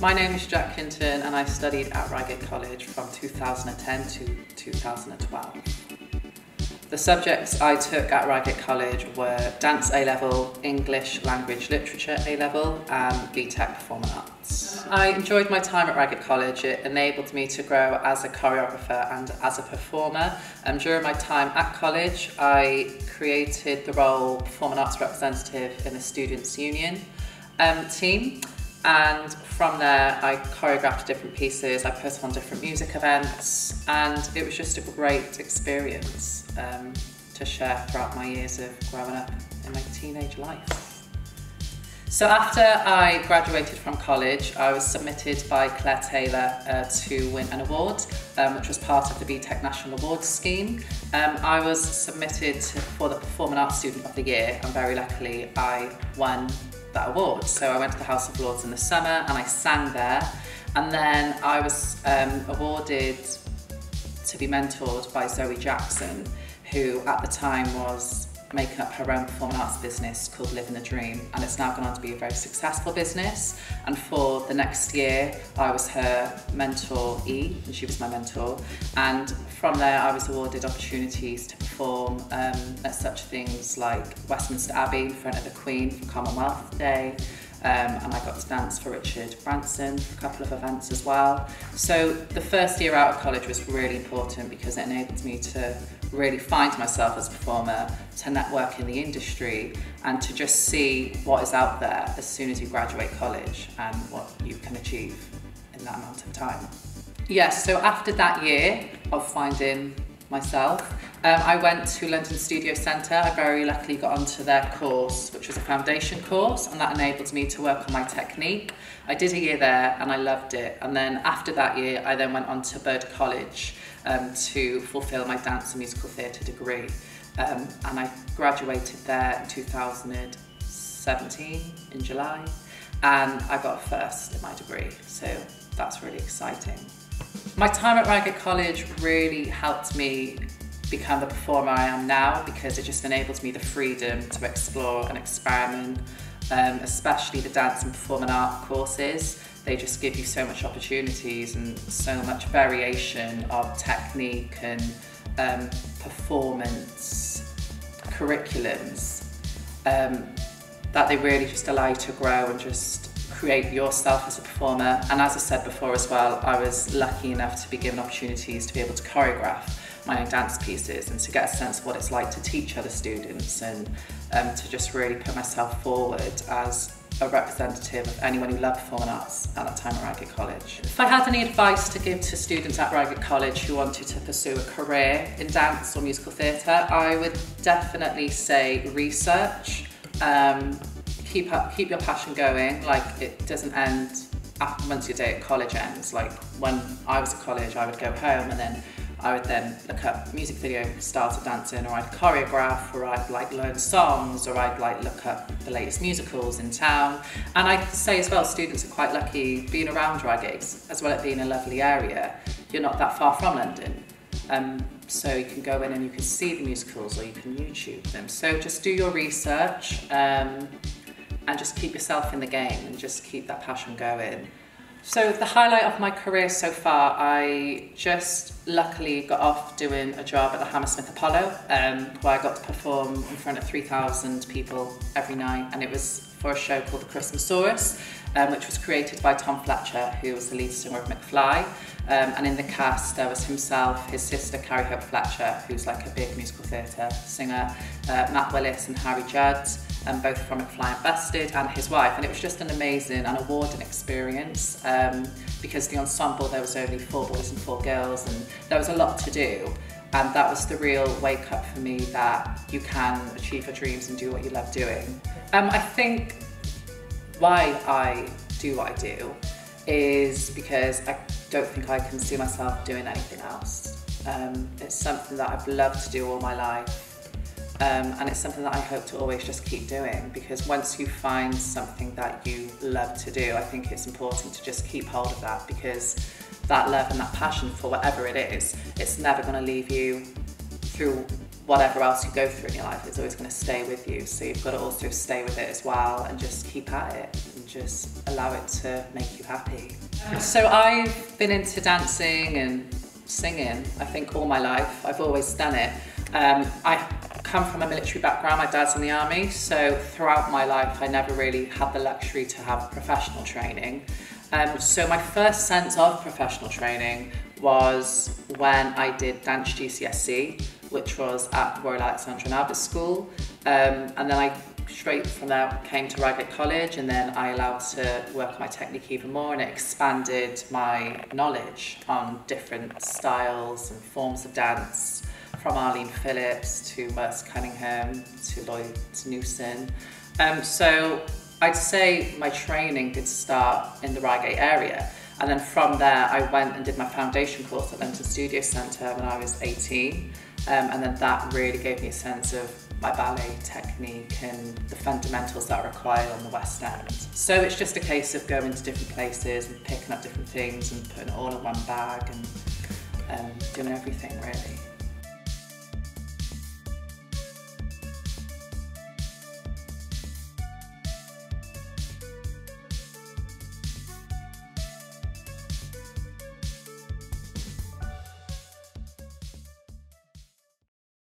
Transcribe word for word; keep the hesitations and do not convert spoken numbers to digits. My name is Jack Hinton and I studied at Reigate College from two thousand ten to two thousand twelve. The subjects I took at Reigate College were Dance A-Level, English Language Literature A-Level and B TEC Performing Arts. I enjoyed my time at Reigate College. It enabled me to grow as a choreographer and as a performer. And during my time at college, I created the role Performing Arts Representative in the Students' Union um, team. And from there I choreographed different pieces, I put on different music events, and it was just a great experience um, to share throughout my years of growing up in my teenage life. So after I graduated from college, I was submitted by Claire Taylor uh, to win an award, um, which was part of the B TEC National Awards Scheme. Um, I was submitted for the Performing Arts Student of the Year, and very luckily I won that award. So I went to the House of Lords in the summer and I sang there, and then I was um, awarded to be mentored by Zoe Jackson, who at the time was making up her own performing arts business called Living the Dream, and it's now gone on to be a very successful business. And for the next year I was her mentoree, and she was my mentor, and from there I was awarded opportunities to perform um, at such things like Westminster Abbey in front of the Queen for Commonwealth Day, um, and I got to dance for Richard Branson for a couple of events as well. So the first year out of college was really important because it enabled me to really find myself as a performer, to network in the industry, and to just see what is out there as soon as you graduate college and what you can achieve in that amount of time. Yes, yeah, so after that year of finding myself, um, I went to London Studio Centre. I very luckily got onto their course, which was a foundation course, and that enabled me to work on my technique. I did a year there and I loved it, and then after that year I then went on to Bird College um, to fulfil my dance and musical theatre degree, um, and I graduated there in two thousand seventeen in July, and I got a first in my degree, so that's really exciting. My time at Reigate College really helped me become the performer I am now, because it just enabled me the freedom to explore and experiment, um, especially the dance and performing art courses. They just give you so much opportunities and so much variation of technique and um, performance curriculums um, that they really just allow you to grow and just create yourself as a performer. And as I said before as well, I was lucky enough to be given opportunities to be able to choreograph my own dance pieces and to get a sense of what it's like to teach other students, and um, to just really put myself forward as a representative of anyone who loved performing arts at that time at Reigate College. If I had any advice to give to students at Reigate College who wanted to pursue a career in dance or musical theatre, I would definitely say research. Um, Keep, up, keep your passion going. Like, it doesn't end after, once your day at college ends. Like, when I was at college I would go home and then I would then look up music video styles of dancing, or I'd choreograph, or I'd like learn songs, or I'd like look up the latest musicals in town. And I say as well, students are quite lucky being around Reigate, as well as being a lovely area. You're not that far from London. Um, so you can go in and you can see the musicals, or you can YouTube them. So just do your research. Um, and just keep yourself in the game and just keep that passion going. So the highlight of my career so far, I just luckily got off doing a job at the Hammersmith Apollo, um, where I got to perform in front of three thousand people every night, and it was for a show called The Christmasaurus, um, which was created by Tom Fletcher, who was the lead singer of McFly, um, and in the cast there was himself, his sister Carrie Hope Fletcher, who's like a big musical theatre singer, uh, Matt Willis and Harry Judd, and both from McFly and Busted, and his wife. And it was just an amazing and awarding experience, um, because the ensemble, there was only four boys and four girls, and there was a lot to do, and that was the real wake up for me that you can achieve your dreams and do what you love doing. Um, I think why I do what I do is because I don't think I can see myself doing anything else. Um, it's something that I've loved to do all my life. Um, and it's something that I hope to always just keep doing, because once you find something that you love to do, I think it's important to just keep hold of that, because that love and that passion for whatever it is, it's never going to leave you through whatever else you go through in your life, it's always going to stay with you. So you've got to also stay with it as well and just keep at it and just allow it to make you happy. So I've been into dancing and singing, I think, all my life. I've always done it. Um, I come from a military background. My dad's in the army, so throughout my life I never really had the luxury to have professional training. Um, so my first sense of professional training was when I did dance G C S E, which was at the Royal Central School of School. Um, and then I straight from there came to Reigate College, and then I allowed to work on my technique even more, and it expanded my knowledge on different styles and forms of dance, from Arlene Phillips to West Cunningham to Lloyd Newson. Um, so I'd say my training did start in the Reigate area. And then from there, I went and did my foundation course at London Studio Centre when I was eighteen. Um, and then that really gave me a sense of my ballet technique and the fundamentals that are required on the West End. So it's just a case of going to different places and picking up different things and putting it all in one bag and um, doing everything, really.